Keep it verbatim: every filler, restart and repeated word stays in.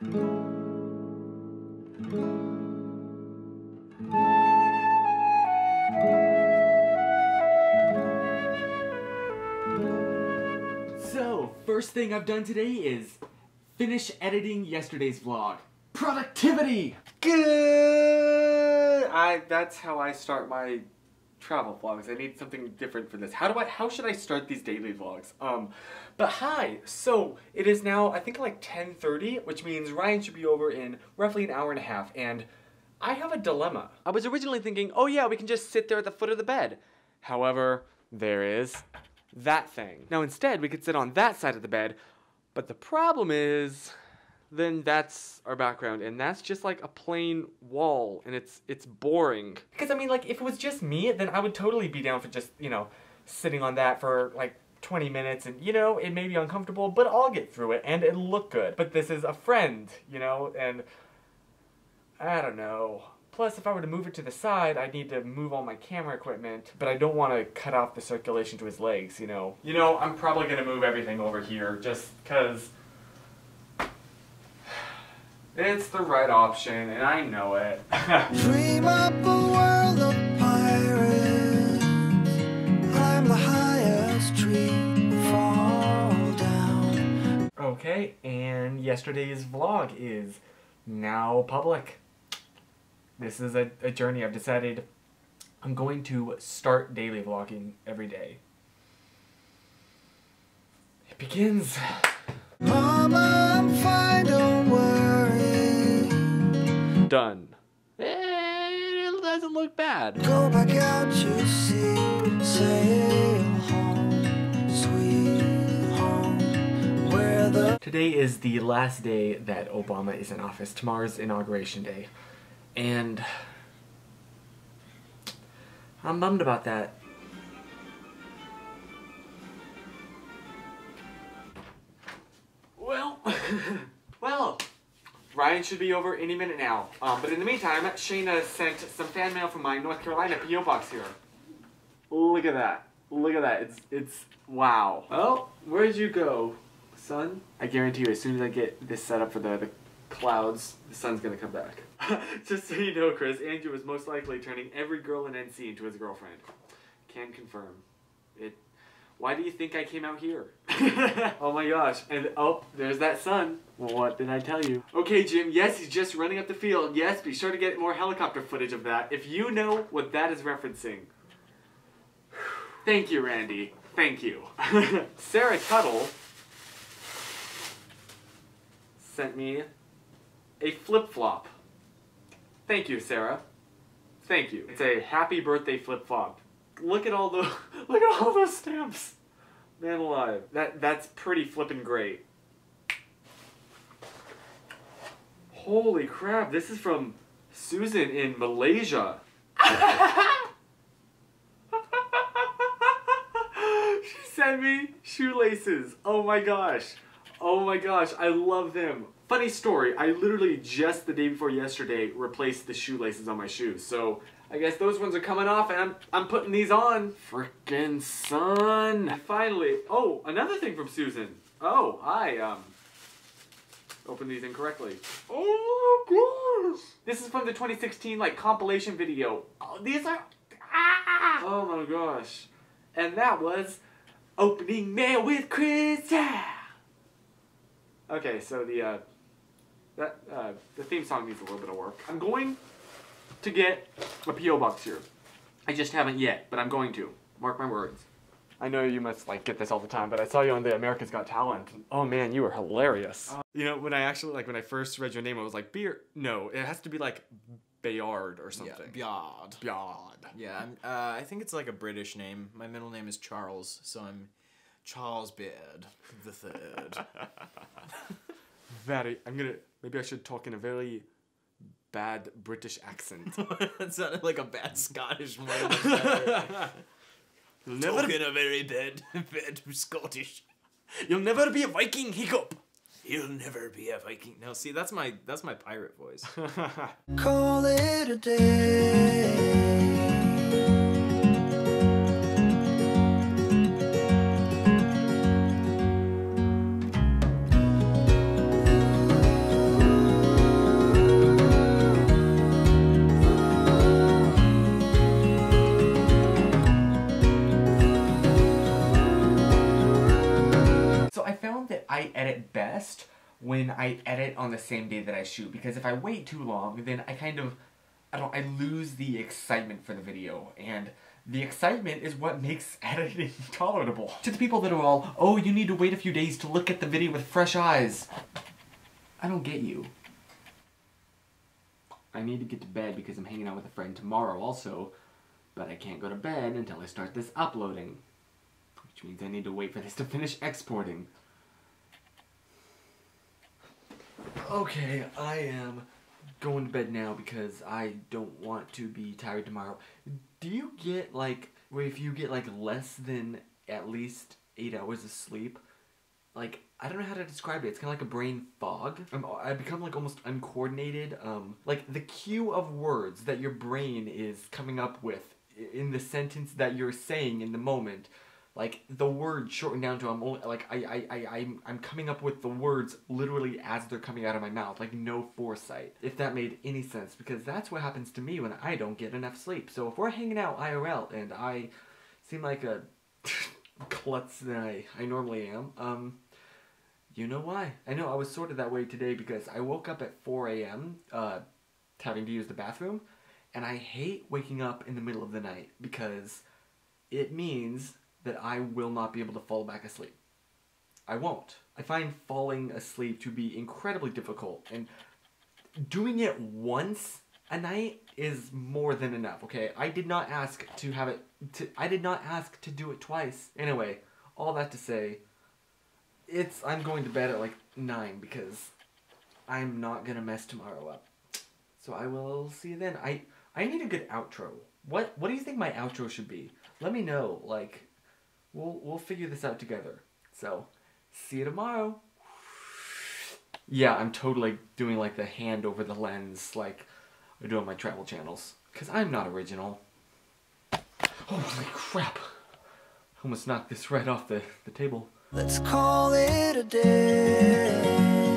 So, first thing I've done today is finish editing yesterday's vlog. Productivity! Good! I, that's how I start my travel vlogs. I need something different for this. How do I, how should I start these daily vlogs? Um, but hi, so it is now, I think like ten thirty, which means Ryan should be over in roughly an hour and a half, and I have a dilemma. I was originally thinking, oh yeah, we can just sit there at the foot of the bed. However, there is that thing. Now instead, we could sit on that side of the bed, but the problem is, then that's our background, and that's just like a plain wall, and it's it's boring. Because I mean, like, if it was just me, then I would totally be down for just, you know, sitting on that for like twenty minutes, and you know, it may be uncomfortable, but I'll get through it, and it'll look good. But this is a friend, you know, and I don't know. Plus, if I were to move it to the side, I'd need to move all my camera equipment, but I don't want to cut off the circulation to his legs, you know. You know, I'm probably gonna move everything over here, just because it's the right option, and I know it. Dream up a world of pirates, climb the highest tree, fall down. Okay, and yesterday's vlog is now public. This is a, a journey. I've decided I'm going to start daily vlogging every day. It begins. Mama, I'm fine, don't worry. Done. It doesn't look bad. Go back out, you see, sail home, sweet home, where the... Today is the last day that Obama is in office. Tomorrow's inauguration day. And I'm bummed about that. Well, well. Ryan should be over any minute now. Um, but in the meantime, Shayna sent some fan mail from my North Carolina P O box here. Look at that. Look at that. It's, it's, wow. Oh, where'd you go, son? I guarantee you, as soon as I get this set up for the, the clouds, the sun's gonna come back. Just so you know, Chris, Andrew was most likely turning every girl in N C into his girlfriend. Can confirm. It. Why do you think I came out here? Oh my gosh, and oh, there's that sun. Well, what did I tell you? Okay, Jim, yes, he's just running up the field. Yes, be sure to get more helicopter footage of that, if you know what that is referencing. Thank you, Randy. Thank you. Sarah Tuttle sent me a flip-flop. Thank you, Sarah. Thank you. It's a happy birthday flip-flop. Look at all the look at all those stamps. Man alive. That that's pretty flippin' great. Holy crap, this is from Susan in Malaysia. She sent me shoelaces. Oh my gosh. Oh my gosh, I love them. Funny story, I literally just the day before yesterday replaced the shoelaces on my shoes, so I guess those ones are coming off, and I'm, I'm putting these on. Frickin' sun. And finally, oh, another thing from Susan. Oh, I, um, opened these incorrectly. Oh my gosh. This is from the twenty sixteen, like, compilation video. Oh, these are, ah! Oh my gosh. And that was Opening Mail with Chris. Yeah. Okay, so the, uh, that, uh, the theme song needs a little bit of work. I'm going to get a P O box here. I just haven't yet, but I'm going to. Mark my words. I know you must like get this all the time, but I saw you on the America's Got Talent. Oh man, you were hilarious. Uh, you know, when I actually, like when I first read your name, I was like, Beer, no, it has to be like Bayard or something. Yeah, Bayard. Bayard. Yeah, I'm, uh, I think it's like a British name. My middle name is Charles, so I'm Charles Beard the Third. Very, I'm gonna, maybe I should talk in a very bad British accent. That sounded like a bad Scottish one. Talk in a very bad, bad Scottish. You'll never be a Viking, hiccup. You'll never be a Viking. No, see, that's my that's my pirate voice. Call it a day. best when I edit on the same day that I shoot, because if I wait too long, then I kind of, I don't, I lose the excitement for the video, and the excitement is what makes editing tolerable. To the people that are all, oh, you need to wait a few days to look at the video with fresh eyes. I don't get you. I need to get to bed because I'm hanging out with a friend tomorrow also, but I can't go to bed until I start this uploading, which means I need to wait for this to finish exporting. Okay, I am going to bed now because I don't want to be tired tomorrow. Do you get, like, where if you get, like, less than at least eight hours of sleep, like, I don't know how to describe it. It's kind of like a brain fog. I'm, I become, like, almost uncoordinated. Um, like, the queue of words that your brain is coming up with in the sentence that you're saying in the moment, like, the words shortened down to, I'm only, like, I, I, I, I'm, I'm coming up with the words literally as they're coming out of my mouth, like, no foresight. If that made any sense, because that's what happens to me when I don't get enough sleep. So if we're hanging out I R L and I seem like a klutz than I, I normally am, um, you know why. I know I was sort of that way today because I woke up at four A M, uh, having to use the bathroom, and I hate waking up in the middle of the night because it means that I will not be able to fall back asleep. I won't. I find falling asleep to be incredibly difficult, and doing it once a night is more than enough, okay? I did not ask to have it, to, I did not ask to do it twice. Anyway, all that to say, it's, I'm going to bed at like nine because I'm not gonna mess tomorrow up. So I will see you then. I, I need a good outro. What, what do you think my outro should be? Let me know, like, We'll, we'll figure this out together. So, see you tomorrow. Yeah, I'm totally doing like the hand over the lens like I do on my travel channels. Because I'm not original. Holy crap. I almost knocked this right off the, the table. Let's call it a day.